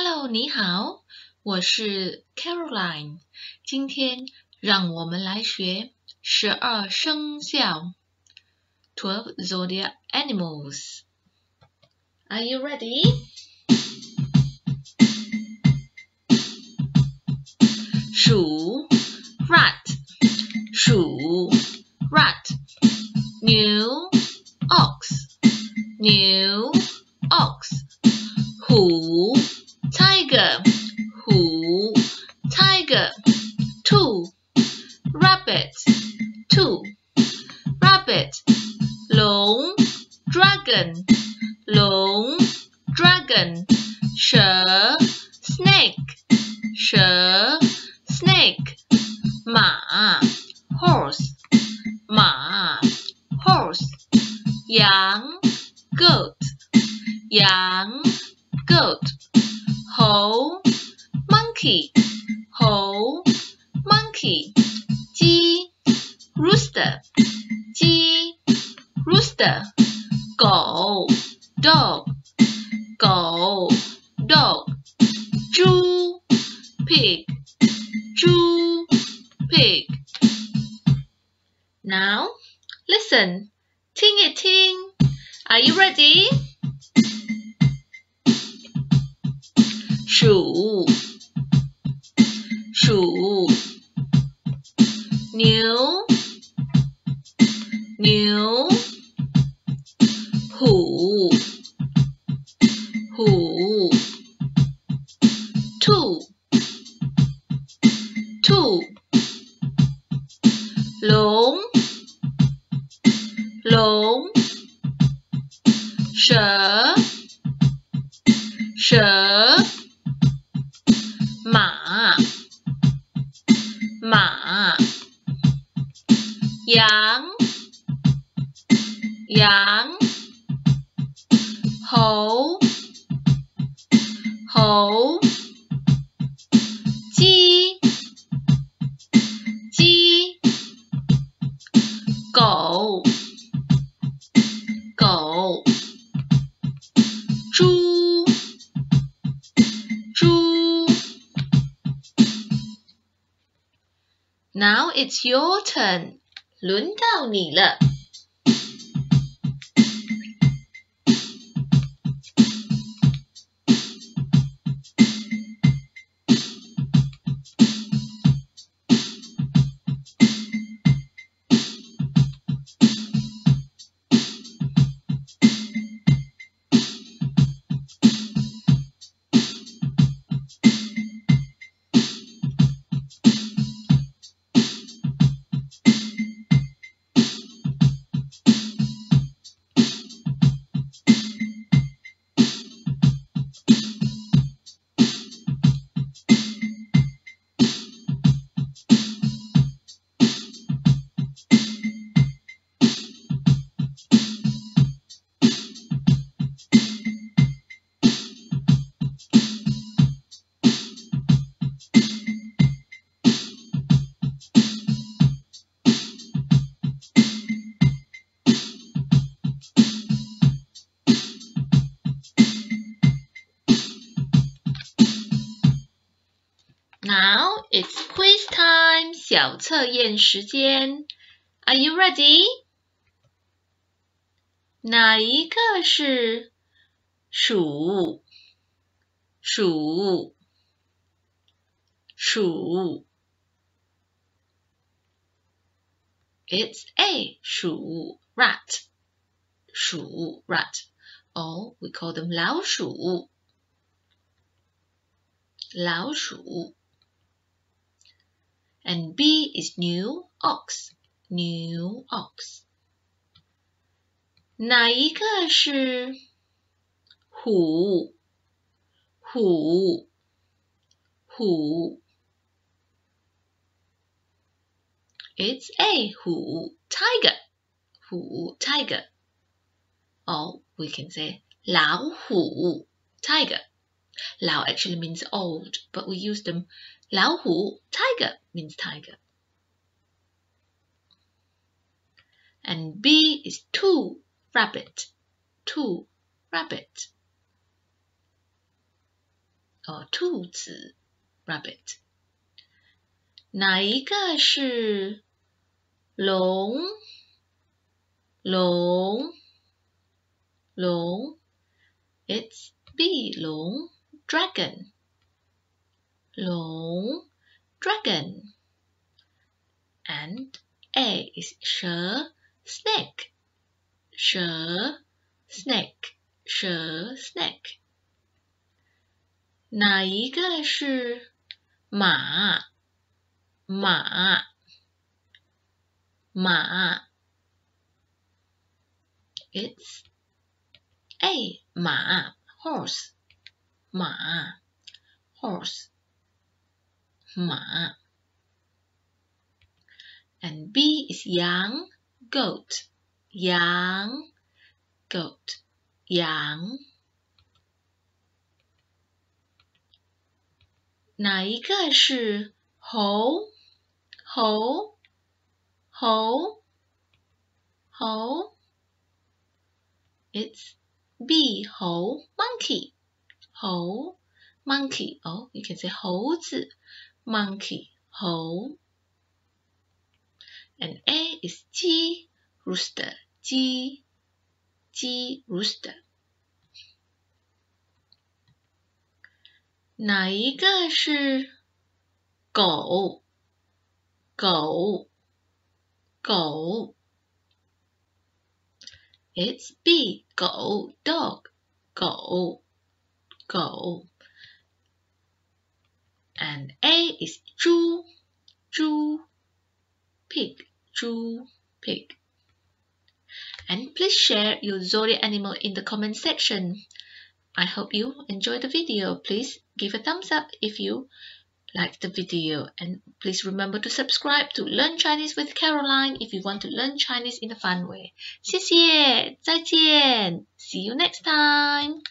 Hello， 你好，我是 Caroline。今天让我们来学12生肖 （12 zodiac animals）。Are you ready? Shoe, rat, new, ox, who, tiger, two, rabbit, long, dragon, snake, 马 horse, 羊 goat, 猴 monkey, 鸡 rooster, 狗 dog, 猪 pig. Now, listen. Ting-a-ting. Are you ready? Shoe. New. Who. Two. Long, 蛇, 马, 羊, 猴, 鸡, 狗，猪。Now it's your turn， 轮到你了。Now it's quiz time, 小测验时间。Are you ready? 哪一个是鼠？It's A, 鼠 rat, 鼠 rat, or we call them 老鼠。And B is new ox. 哪一个是虎？ It's A, 虎 tiger, 虎 tiger. Or we can say 老虎 tiger. 老 actually means old, but we use them 老虎 tiger means tiger. And B is 2 rabbit. 兔子 rabbit， 哪一个是龙？龙，龙 ，It's B 龙 dragon， 龙 dragon， and A is 蛇 snake， 蛇 snake， 蛇 snake。哪一个是马？马，马 ，It's A 马 horse， 马 horse， 马 ，and B is 羊 goat， 羊 goat， 羊。哪一个是猴？猴，猴，猴 ，It's B 猴 monkey， 猴 monkey， 哦， you can say 猴子 monkey 猴 ，and A is 鸡 rooster， 鸡，鸡 rooster。哪一个是狗？狗，狗 ，It's B 狗 dog， 狗，狗 ，and A is 猪，猪 pig， 猪 pig。And please share your zodiac animal in the comment section. I hope you enjoyed the video. Please give a thumbs up if you like the video, and please remember to subscribe to Learn Chinese with Caroline if you want to learn Chinese in a fun way. 谢谢，再见，see you next time.